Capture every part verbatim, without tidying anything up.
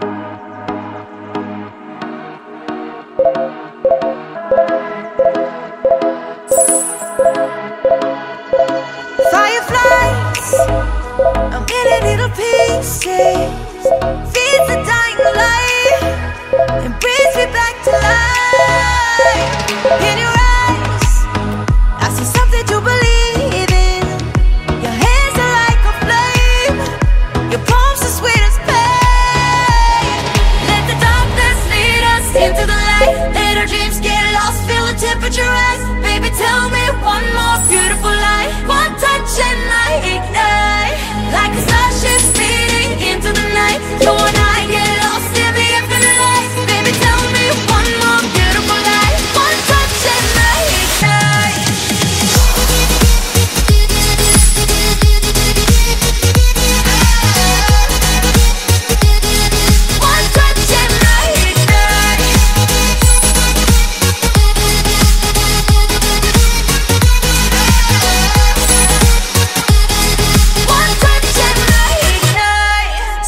Fireflies, I'm in a little pieces. Feeds the dying light and brings me back to life. In your eyes, I see something to believe in. Your hands are like a flame, your palms are sweet as pain. Let the darkness lead us into the light. Let our dreams get lost, feel the temperature rise. Baby, tell me one more beautiful light. One touch and I ignite, like a starship speeding into the night. You and I get lost in the infinite light. Baby, tell me one more beautiful light. One touch and I ignite. One touch and I ignite. One touch and I ignite.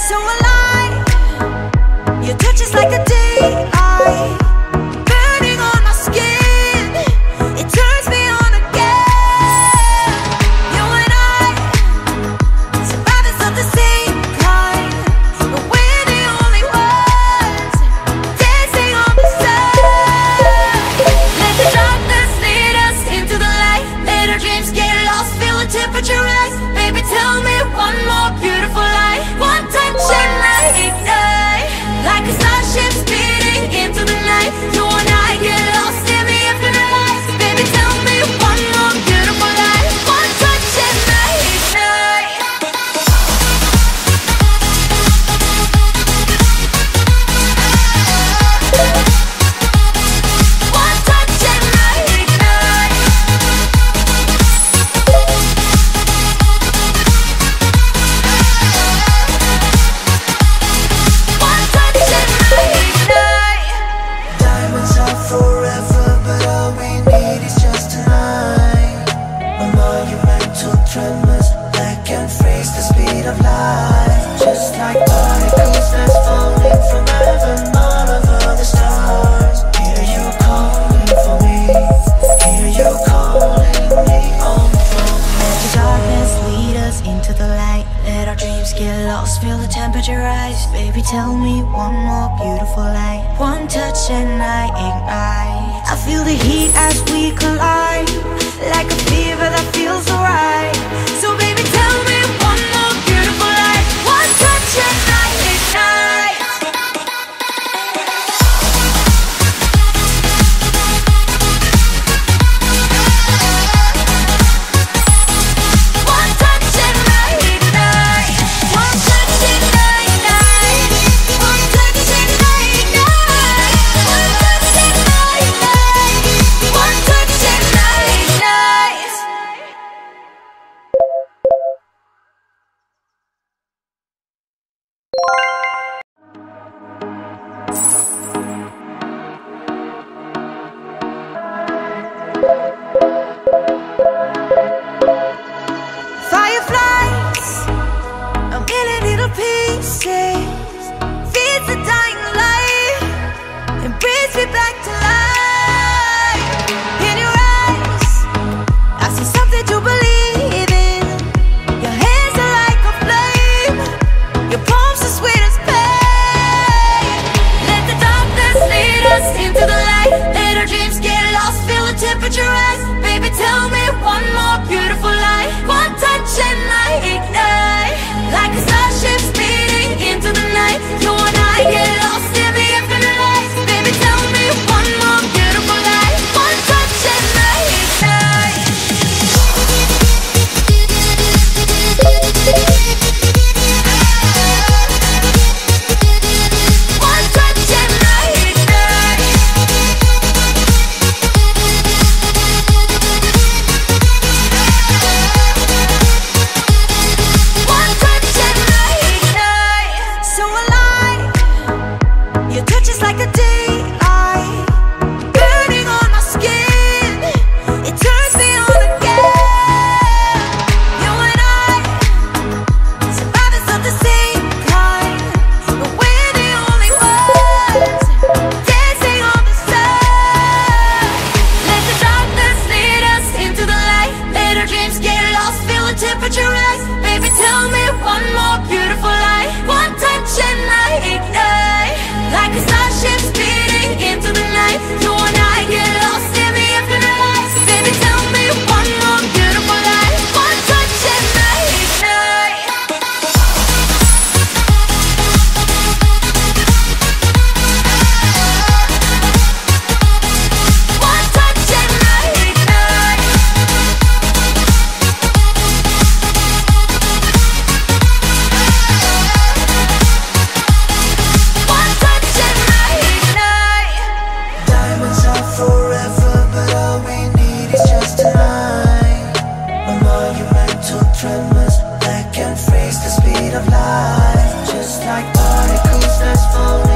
So alive, your touch is like the day I. Burning on my skin, it turns me on again. You and I, survivors of the same kind, but we're the only ones dancing on the sun. Let the darkness lead us into the light. Let our dreams get lost, feel the temperature rise. Baby, tell me one more beautiful light. One touch and I ignite, like a starship speeding into the night. You and I get lost in the infinite light. Baby, tell me one more beautiful light. One touch and I ignite. One touch and I ignite. One touch and I ignite. Diamonds are forever, but all we need is just tonight. My monumental tremors that can freeze the speed of light. Just like particles that's falling from heaven, all over the stars. Hear you calling for me, hear you calling me on for me. Let the darkness lead us into the light. Let our dreams get lost, feel the temperature rise. Baby, tell me one more beautiful light. One touch and I ignite. I feel the heat as we collide, like a fever that feels alright. So baby, tell me one more beautiful light. One touch and I ignite. One touch and I ignite. One touch and I ignite. One touch and I ignite. One touch and I ignite. One touch and I ignite. Fireflies, I'm in a little pieces. Feeds the dying light and brings me back to life. In your eyes, I see something to believe in. Your hands are like a flame, your palms are sweet as pain. Let the darkness lead us into the light. Let our dreams get lost, feel the temperature rise. Baby, tell me one more beautiful light. One touch and I ignite, like a starship speeding into the night. for